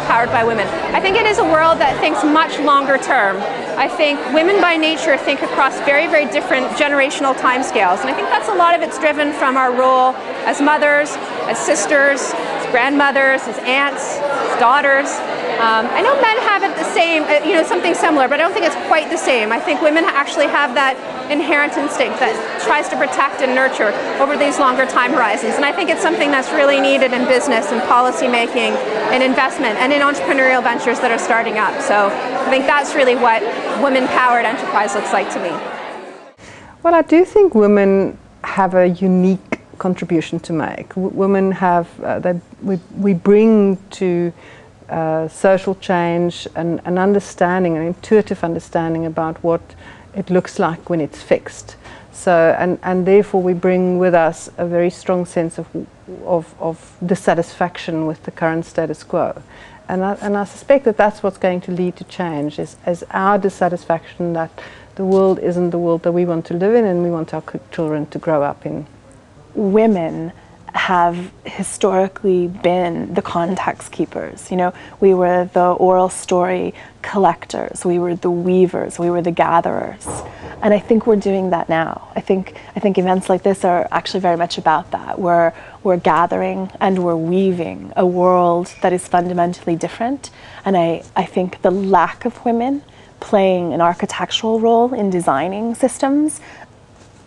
empowered by women. I think it is a world that thinks much longer term. I think women by nature think across very, very different generational timescales, and I think that's a lot of it's driven from our role as mothers, as sisters, as grandmothers, as aunts, as daughters. I know men have it the same, you know, something similar, but I don't think it's quite the same. I think women actually have that inherent instinct that tries to protect and nurture over these longer time horizons. And I think it's something that's really needed in business and policy making and investment and in entrepreneurial ventures that are starting up. So I think that's really what women-powered enterprise looks like to me. Well, I do think women have a unique contribution to make. Women have, we bring to social change and an understanding, an intuitive understanding about what it looks like when it's fixed. So, and therefore we bring with us a very strong sense of dissatisfaction with the current status quo. And I suspect that that's what's going to lead to change, is our dissatisfaction that the world isn't the world that we want to live in and we want our children to grow up in. Women have historically been the context keepers. You know, we were the oral story collectors, we were the weavers, we were the gatherers. And I think we're doing that now. I think events like this are actually very much about that. We're gathering and we're weaving a world that is fundamentally different. And I think the lack of women playing an architectural role in designing systems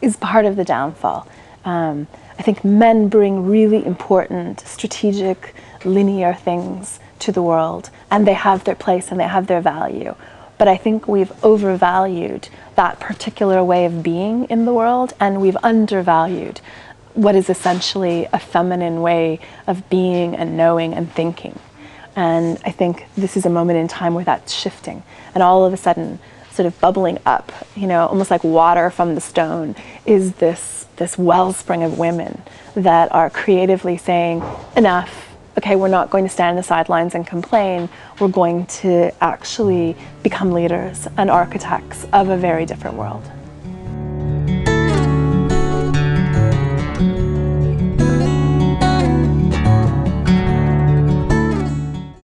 is part of the downfall. I think men bring really important, strategic, linear things to the world, and they have their place and they have their value. But I think we've overvalued that particular way of being in the world, and we've undervalued what is essentially a feminine way of being and knowing and thinking. And I think this is a moment in time where that's shifting, and all of a sudden, sort of bubbling up, you know, almost like water from the stone, is this wellspring of women that are creatively saying, enough, okay, we're not going to stand on the sidelines and complain, we're going to actually become leaders and architects of a very different world.